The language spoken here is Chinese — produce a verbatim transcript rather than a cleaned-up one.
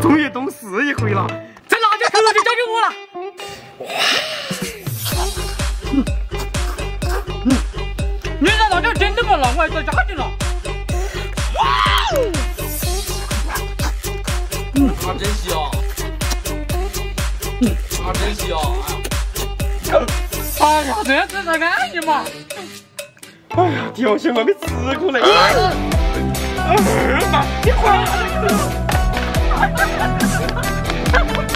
终于懂死一回了，咱俩这哥就交给我了。哇！嗯，你那老赵真这么老，我做家去了。哇！嗯，啊，真香。嗯，啊，真香。哎呀，这这咋安逸嘛？哎呀，屌心我给吃过来。哎呀妈！你快！ Ha ha ha ha ha!